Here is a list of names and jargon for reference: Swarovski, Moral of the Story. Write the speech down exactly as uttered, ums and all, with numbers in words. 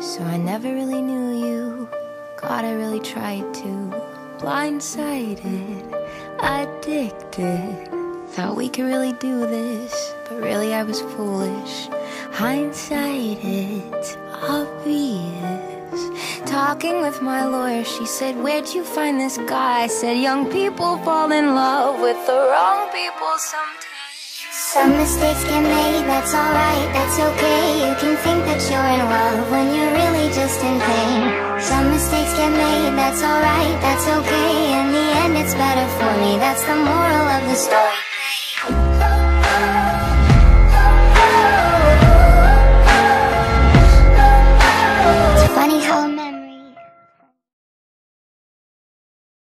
So I never really knew you. God, I really tried to. Blindsided, addicted. Thought we could really do this, but really I was foolish. Hindsight, it's obvious. Talking with my lawyer, she said, "Where'd you find this guy?" I said, "Young people fall in love with the wrong people sometimes." Some mistakes get made, that's alright, that's okay. You can think that you're in love when you're really just in pain. Some mistakes get made, that's alright, that's okay. In the end it's better for me, that's the moral of the story. It's funny how a man